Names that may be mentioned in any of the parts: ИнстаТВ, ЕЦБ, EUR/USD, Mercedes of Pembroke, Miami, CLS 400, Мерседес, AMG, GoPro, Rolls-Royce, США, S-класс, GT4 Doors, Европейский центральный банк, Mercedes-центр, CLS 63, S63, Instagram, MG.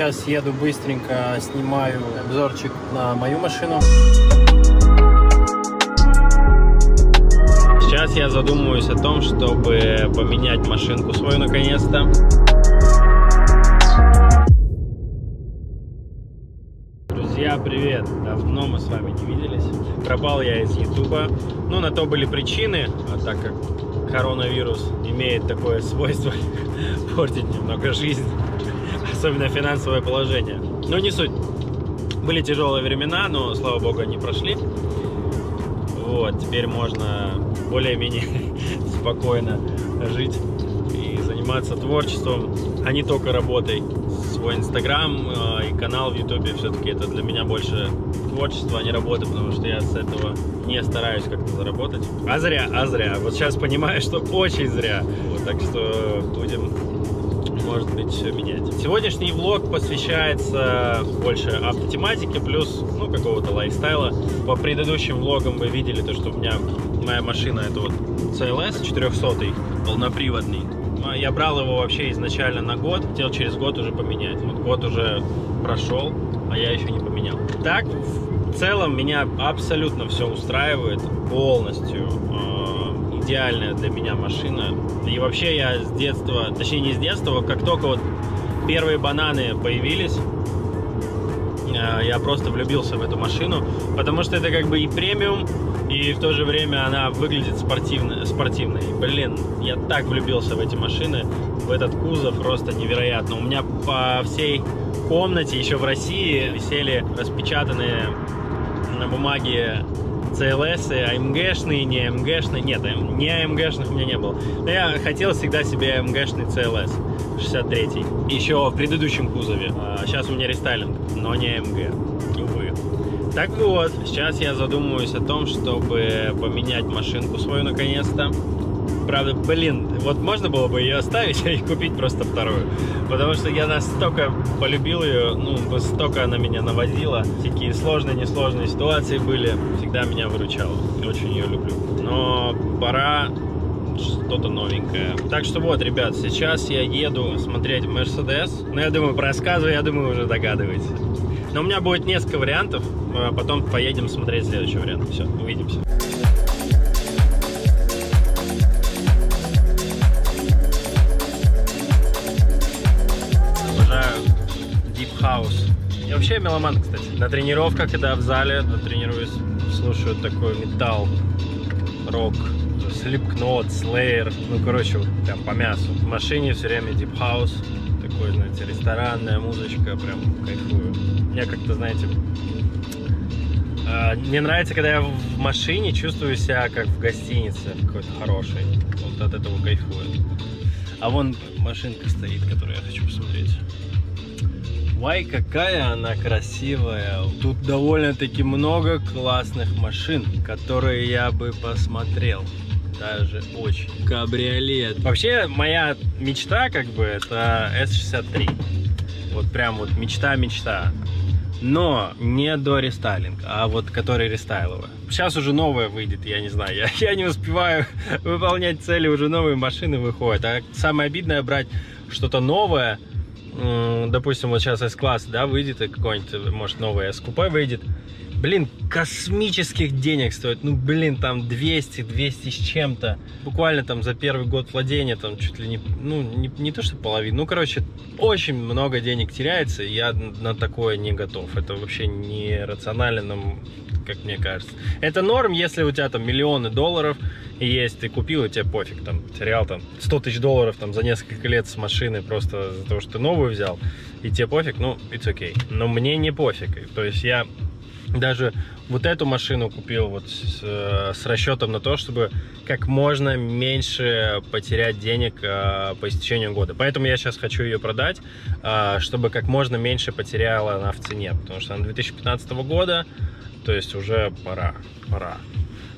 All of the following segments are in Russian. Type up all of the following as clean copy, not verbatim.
Сейчас еду быстренько, снимаю обзорчик на мою машину. Сейчас я задумываюсь о том, чтобы поменять машинку свою наконец-то. Друзья, привет! Давно мы с вами не виделись. Пропал я из Ютуба. Ну, на то были причины, а так как коронавирус имеет такое свойство портить немного жизнь. Особенно финансовое положение. Но не суть. Были тяжелые времена, но, слава богу, они прошли. Вот, теперь можно более-менее спокойно жить и заниматься творчеством, а не только работой. Свой инстаграм и канал в ютубе все-таки это для меня больше творчество, а не работа, потому что я с этого не стараюсь как-то заработать. А зря, а зря. Вот сейчас понимаю, что очень зря. Вот, так что будем... может быть, все менять. Сегодняшний влог посвящается больше автотематике, плюс, ну, какого-то лайфстайла. По предыдущим влогам вы видели то, что у меня, моя машина, это вот CLS 400, полноприводный. Я брал его вообще изначально на год, хотел через год уже поменять. Вот год уже прошел, а я еще не поменял. Так, в целом, меня абсолютно все устраивает, полностью. Идеальная для меня машина. И вообще я с детства, точнее не с детства, как только вот первые бананы появились, я просто влюбился в эту машину, потому что это как бы и премиум, и в то же время она выглядит спортивной. Блин, я так влюбился в эти машины, в этот кузов просто невероятно. У меня по всей комнате еще в России висели распечатанные на бумаге CLS, AMG-шные, не AMG-шные, нет, не AMG-шных у меня не было. Но я хотел всегда себе AMG-шный CLS 63, еще в предыдущем кузове. Сейчас у меня рестайлинг, но не AMG, увы. Так вот, сейчас я задумываюсь о том, чтобы поменять машинку свою наконец-то. Правда, блин, вот можно было бы ее оставить и купить просто вторую. Потому что я настолько полюбил ее, ну, столько она меня наводила. Всякие сложные, несложные ситуации были. Всегда меня выручала. Очень ее люблю. Но пора что-то новенькое. Так что вот, ребят, сейчас я еду смотреть Мерседес. Ну, я думаю, рассказываю, я думаю, уже догадываетесь. Но у меня будет несколько вариантов. Потом поедем смотреть следующий вариант. Все, увидимся. Хаус. Я вообще меломан, кстати. На тренировках, когда в зале тренируюсь, слушаю такой металл, рок, Slipknot, Slayer, ну, короче, прям по мясу. В машине все время Deep House, такой, знаете, ресторанная музычка, прям кайфую. Мне как-то, знаете, мне нравится, когда я в машине чувствую себя как в гостинице какой-то хорошей. Вот от этого кайфую. А вон машинка стоит, которую я хочу посмотреть. Ой, какая она красивая. Тут довольно-таки много классных машин, которые я бы посмотрел. Даже очень. Кабриолет. Вообще, моя мечта, как бы, это S63. Вот прям вот мечта-мечта. Но не до рестайлинга, а вот который рестайловый. Сейчас уже новая выйдет, я не знаю. Я не успеваю выполнять цели, уже новые машины выходят. А самое обидное брать что-то новое. Допустим, вот сейчас S-класс, да, выйдет, и какой-нибудь, может, новый S-купе выйдет. Блин, космических денег стоит. Ну, блин, там 200 с чем-то. Буквально там за первый год владения, там чуть ли не, ну, не то, что половину. Ну, короче, очень много денег теряется, и я на такое не готов. Это вообще не рационально, как мне кажется. Это норм, если у тебя там миллионы долларов есть, ты купил, и тебе пофиг, там, терял там 100 тысяч долларов там за несколько лет с машины просто за то, что ты новую взял, и тебе пофиг, ну, it's okay. Но мне не пофиг, то есть я... Даже вот эту машину купил вот с расчетом на то, чтобы как можно меньше потерять денег по истечению года. Поэтому я сейчас хочу ее продать, чтобы как можно меньше потеряла она в цене. Потому что она 2015 года, то есть уже пора.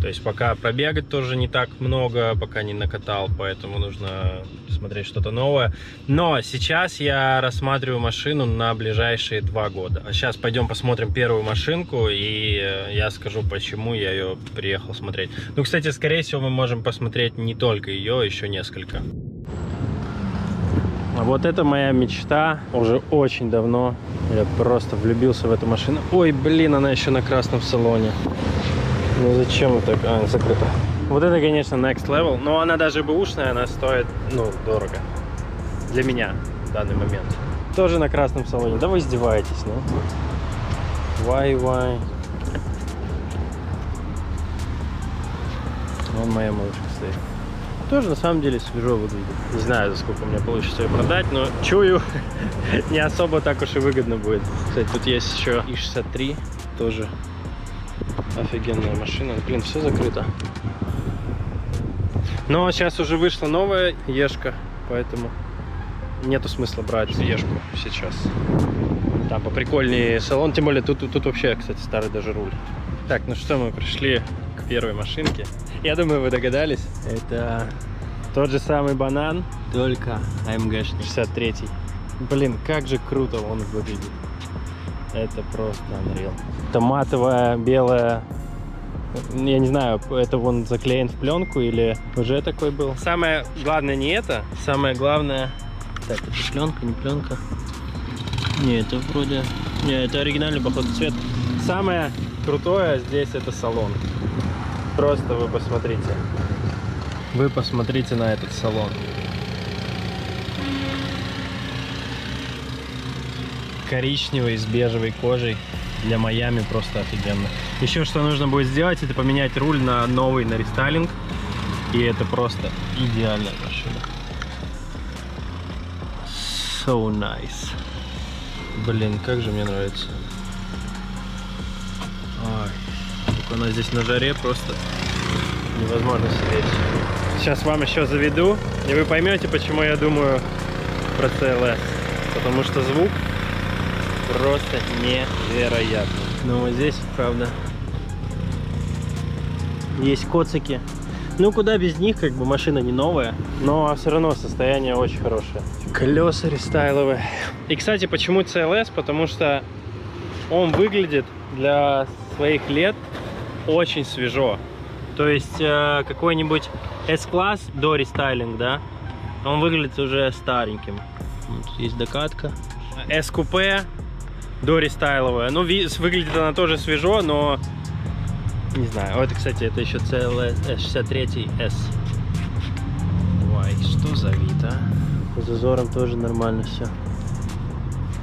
То есть пока пробегать тоже не так много, пока не накатал, поэтому нужно смотреть что-то новое. Но сейчас я рассматриваю машину на ближайшие 2 года. Сейчас пойдем посмотрим первую машинку, и я скажу, почему я ее приехал смотреть. Ну, кстати, скорее всего, мы можем посмотреть не только ее, еще несколько. Вот это моя мечта уже очень давно. Я просто влюбился в эту машину. Ой, блин, она еще на красном салоне. Ну зачем вот так? А, закрыто. Вот это, конечно, next level. Но она даже бэушная, она стоит, ну, дорого. Для меня в данный момент. Тоже на красном салоне. Да вы издеваетесь, ну. Вай-вай. Вон моя малышка стоит. Тоже, на самом деле, свежо выглядит. Не знаю, за сколько у меня получится ее продать, но чую, не особо так уж и выгодно будет. Кстати, тут есть еще E63, тоже офигенная машина. Блин, все закрыто. Но сейчас уже вышла новая Ешка, поэтому нету смысла брать Ешку сейчас. Там поприкольнее салон, тем более тут вообще, кстати, старый даже руль. Так, ну что, мы пришли к первой машинке. Я думаю, вы догадались. Это тот же самый банан, только AMG 63. Блин, как же круто он выглядит. Это просто unreal. Это матовая, белая. Я не знаю, это вон заклеен в пленку или уже такой был. Самое главное не это. Самое главное... Так, это пленка, не пленка. Не, это вроде... Не, это оригинальный, походу, цвет. Самое крутое здесь это салон. Просто вы посмотрите. Вы посмотрите на этот салон. Коричневый с бежевой кожей. Для Майами просто офигенно. Еще что нужно будет сделать, это поменять руль на новый, на рестайлинг. И это просто идеальная машина. So nice. Блин, как же мне нравится. Ой. Она здесь на жаре, просто невозможно сидеть. Сейчас вам еще заведу, и вы поймете, почему я думаю про CLS. Потому что звук просто невероятный. Но вот здесь, правда, есть коцики. Ну, куда без них, как бы машина не новая, но все равно состояние очень хорошее. Колеса рестайловые. И, кстати, почему CLS? Потому что он выглядит для своих лет очень свежо. То есть какой-нибудь S-класс до рестайлинга, да, он выглядит уже стареньким. Вот есть докатка. S-купе до рестайловая. Ну, выглядит она тоже свежо, но не знаю. Вот, кстати, это еще CLS 63 S. Ой, что за вид, а? По зазорам тоже нормально все.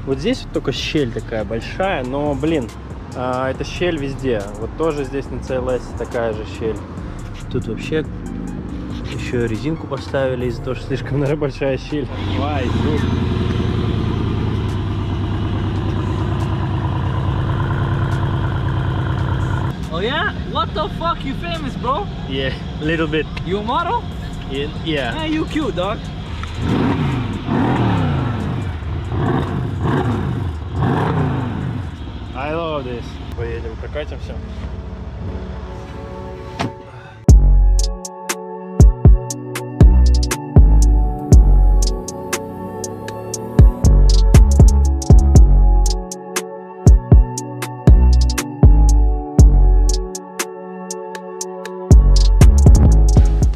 Вот здесь вот только щель такая большая, но, блин, это щель везде. Вот тоже здесь на CLS такая же щель. Тут вообще еще резинку поставили из-за того, что слишком, наверное, большая щель. Ой, друг. Oh yeah? What the fuck? You famous, bro? Yeah, little bit. You a model? Yeah. Yeah, you cute, dog. I love this. Поедем, прокатимся.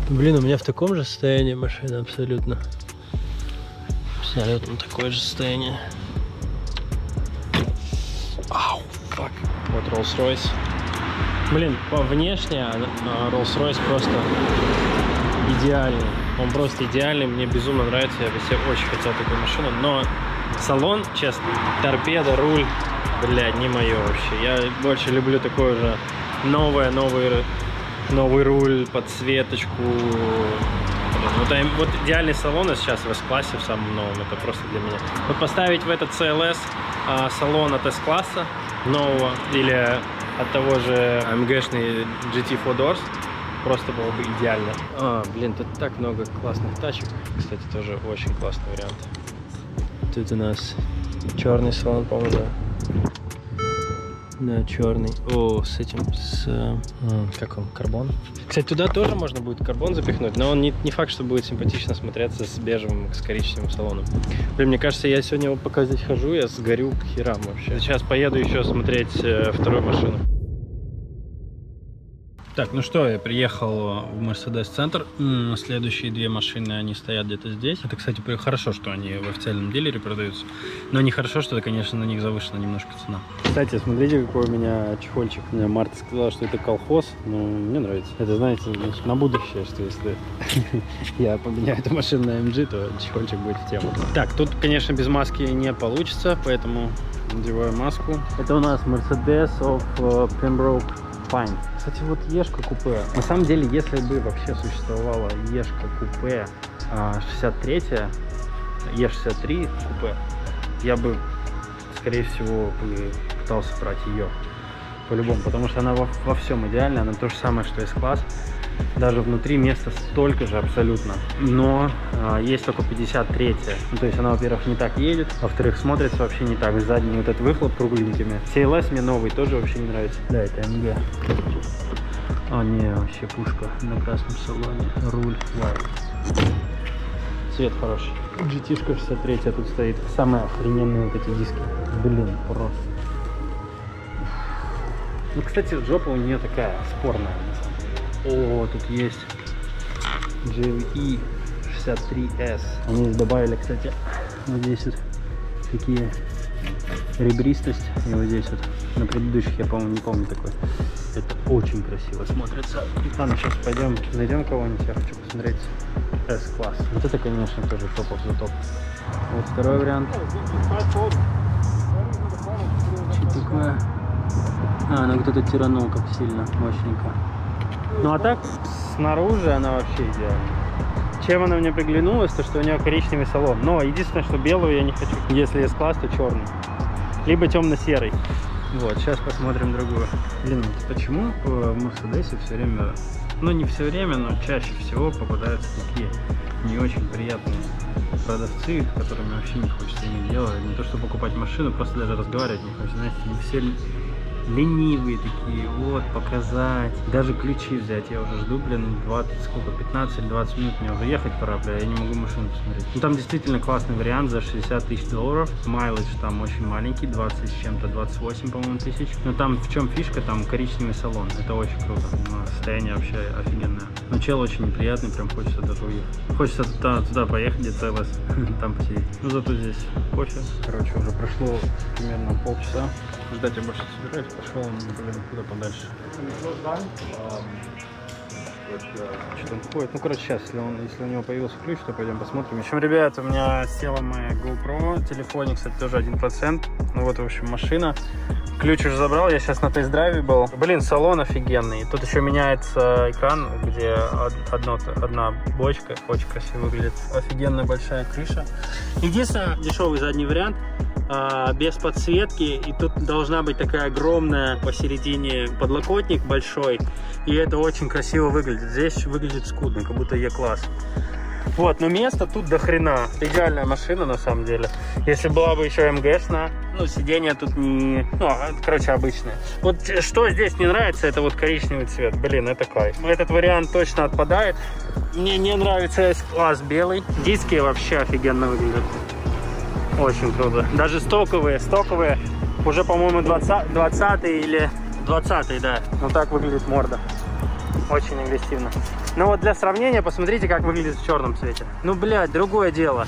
Блин, у меня в таком же состоянии машина абсолютно. Абсолютно такое же состояние. Ау, фак. Вот Rolls-Royce. Блин, внешне Rolls-Royce просто идеальный. Он просто идеальный, мне безумно нравится. Я бы себе очень хотел такую машину. Но салон, честно, торпеда, руль, бля, не мое вообще. Я больше люблю такое же новое, новый руль, подсветочку. Вот идеальный салон сейчас в S-классе в самом новом, это просто для меня. Вот поставить в этот CLS салон от S-класса нового или от того же AMG-шный GT4 Doors просто было бы идеально. А, блин, тут так много классных тачек. Кстати, тоже очень классный вариант. Тут у нас черный салон, по-моему, да, черный. О, с этим, как он, карбон. Кстати, туда тоже можно будет карбон запихнуть, но он не факт, что будет симпатично смотреться с бежевым, с коричневым салоном. Блин, мне кажется, я сегодня, пока здесь хожу, я сгорю к херам вообще. Сейчас поеду еще смотреть вторую машину. Так, ну что, я приехал в Mercedes-центр. Следующие две машины, они стоят где-то здесь. Это, кстати, хорошо, что они в официальном дилере продаются. Но нехорошо, что, конечно, на них завышена немножко цена. Кстати, смотрите, какой у меня чехольчик. Мне Марта сказала, что это колхоз. Ну, мне нравится. Это, знаете, на будущее, что если я поменяю эту машину на MG, то чехольчик будет в тему. Так, тут, конечно, без маски не получится, поэтому надеваю маску. Это у нас Mercedes of Pembroke. Fine. Кстати, вот Ешка-купе. На самом деле, если бы вообще существовала Ешка-купе 63, Е63 купе, я бы, скорее всего, пытался брать ее по-любому, потому что она во всем идеальна, она то же самое, что S-класс. Даже внутри места столько же абсолютно, но есть только 53-я. Ну, то есть она, во-первых, не так едет, во-вторых, смотрится вообще не так. Задний вот этот выхлоп кругленькими. CLS мне новый тоже вообще не нравится. Да, это MG. О, не, вообще пушка на красном салоне. Руль. Лайк. Цвет хороший. GT-шка 63-я тут стоит. Самые охрененные вот эти диски. Блин, просто. Ну, кстати, жопа у нее такая спорная. О, тут есть GE63S. Они добавили, кстати, вот здесь вот такие ребристость. И вот здесь вот. На предыдущих я, по-моему, не помню такой. Это очень красиво смотрится. Ладно, сейчас пойдем найдем кого-нибудь. Я хочу посмотреть S-класс. Вот это, конечно, тоже топов за топ. Вот второй вариант. Что такое? А, ну кто-то тиранул как сильно, мощненько. Ну а так, снаружи она вообще идеальна. Чем она мне приглянулась, то что у нее коричневый салон. Но единственное, что белую я не хочу. Если S-класс, то черный. Либо темно-серый. Вот, сейчас посмотрим другую. Блин, почему в Мерседесе все время, ну не все время, но чаще всего попадаются такие не очень приятные продавцы, с которыми вообще не хочется иметь дело. Не то, что покупать машину, просто даже разговаривать не хочется. Знаете, не все ленивые такие, вот, показать. Даже ключи взять, я уже жду, блин, 20, сколько, 15-20 минут мне уже ехать пора, бля, я не могу машину посмотреть. Ну, там действительно классный вариант за 60 тысяч долларов. Майлэдж там очень маленький, 20 с чем-то, 28, по-моему, тысяч. Но там в чем фишка, там коричневый салон, это очень круто, состояние вообще офигенное. Но чел очень неприятный, прям хочется даже уехать. Хочется туда поехать, где CLS, там посидеть. Ну, зато здесь кофе. Короче, уже прошло примерно полчаса. Ждать я больше не собираюсь. Пошел он, блин, куда подальше. Что-то он ходит. Ну, короче, сейчас, если у него появился ключ, то пойдем посмотрим. В общем, ребята, у меня села моя GoPro. В телефоне, кстати, тоже 1%. Ну вот, в общем, машина. Ключ уже забрал, я сейчас на тест-драйве был. Блин, салон офигенный. Тут еще меняется экран, где одна бочка. Очень красиво выглядит. Офигенная большая крыша. Единственное, дешевый задний вариант. Без подсветки, и тут должна быть такая огромная посередине подлокотник большой, и это очень красиво выглядит. Здесь выглядит скудно, как будто E-класс. Вот, но место тут до хрена. Идеальная машина, на самом деле. Если была бы еще МГС-на, ну, сиденья тут не... Ну, короче, обычные. Вот что здесь не нравится, это вот коричневый цвет. Блин, это кайф. Этот вариант точно отпадает. Мне не нравится S-класс белый. Диски вообще офигенно выглядят. Очень круто. Даже стоковые. Уже, по-моему, 20 или 20, да. Вот так выглядит морда. Очень агрессивно. Ну вот для сравнения, посмотрите, как выглядит в черном цвете. Ну, блядь, другое дело.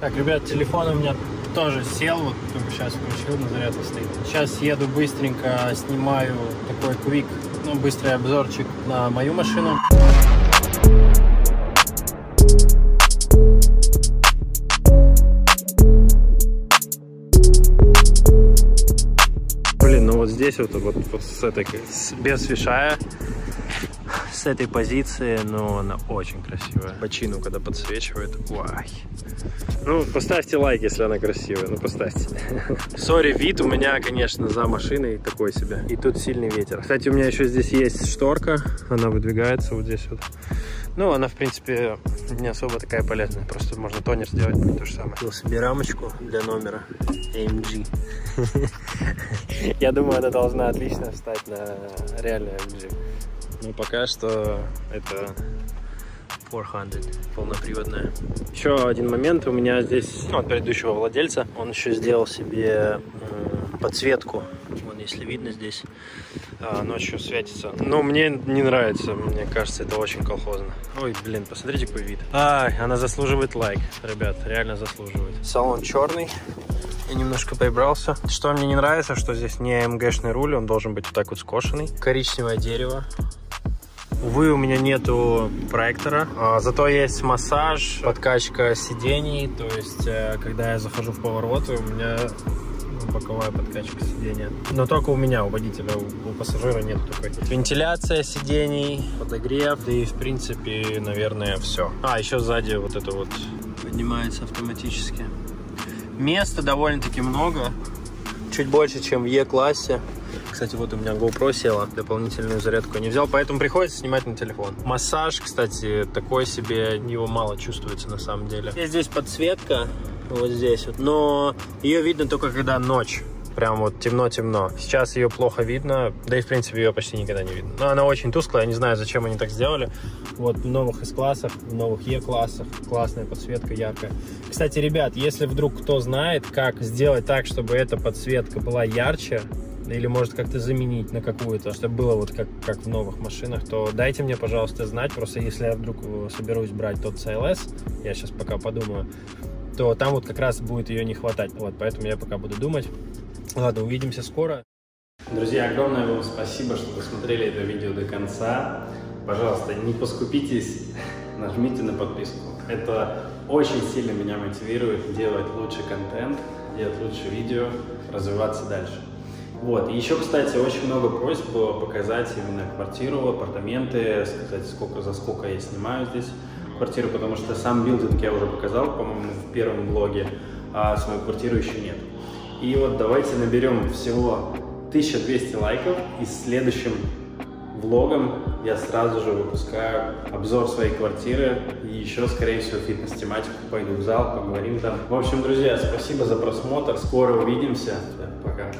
Так, ребят, телефон у меня тоже сел. Вот только сейчас включил, на зарядке стоит. Сейчас еду быстренько, снимаю такой квик, ну, быстрый обзорчик на мою машину. Здесь вот с этой, без свишая, с этой позиции, но она очень красивая. Бочину, когда подсвечивает, вай. Ну, поставьте лайк, если она красивая, ну поставьте. Сори, вид у меня, конечно, за машиной такой себе. И тут сильный ветер. Кстати, у меня еще здесь есть шторка, она выдвигается вот здесь вот. Ну, она, в принципе, не особо такая полезная. Просто можно тонер сделать, будет то же самое. Купил себе рамочку для номера AMG. Я думаю, она должна отлично встать на реальный AMG. Ну, пока что это 400, полноприводная. Еще один момент у меня здесь от предыдущего владельца. Он еще сделал себе подсветку. Вон, если видно здесь, ночью светится. Но мне не нравится, мне кажется, это очень колхозно. Ой, блин, посмотрите, какой вид. Ай, она заслуживает лайк, ребят, реально заслуживает. Салон черный. Я немножко прибрался. Что мне не нравится, что здесь не AMG-шный руль, он должен быть вот так вот скошенный. Коричневое дерево. Увы, у меня нету проектора, зато есть массаж, подкачка сидений, то есть, когда я захожу в поворот, у меня боковая подкачка сидения. Но только у меня, у водителя, у пассажира нет такой. Вентиляция сидений, подогрев, да и, в принципе, наверное, все. А, еще сзади вот это вот поднимается автоматически. Места довольно-таки много, чуть больше, чем в E-классе. Кстати, вот у меня GoPro села, дополнительную зарядку я не взял, поэтому приходится снимать на телефон. Массаж, кстати, такой себе, его мало чувствуется на самом деле. Здесь подсветка, вот здесь вот, но ее видно только когда ночь. Прям вот темно-темно. Сейчас ее плохо видно, да и в принципе ее почти никогда не видно. Но она очень тусклая, я не знаю, зачем они так сделали. Вот в новых S-классах, в новых E-классах классная подсветка, яркая. Кстати, ребят, если вдруг кто знает, как сделать так, чтобы эта подсветка была ярче, или может как-то заменить на какую-то, чтобы было вот как в новых машинах, то дайте мне, пожалуйста, знать. Просто если я вдруг соберусь брать тот CLS, я сейчас пока подумаю, то там вот как раз будет ее не хватать. Вот, поэтому я пока буду думать. Ладно, увидимся скоро. Друзья, огромное вам спасибо, что досмотрели это видео до конца. Пожалуйста, не поскупитесь, нажмите на подписку. Это очень сильно меня мотивирует делать лучший контент, делать лучше видео, развиваться дальше. Вот, и еще, кстати, очень много просьб было показать именно квартиру, апартаменты, сказать, за сколько я снимаю здесь квартиру, потому что сам билдинг я уже показал, по-моему, в первом блоге, а свою квартиру еще нет. И вот давайте наберем всего 1200 лайков, и следующим влогом я сразу же выпускаю обзор своей квартиры и еще, скорее всего, фитнес-тематику. Пойду в зал, поговорим там. В общем, друзья, спасибо за просмотр, скоро увидимся, пока.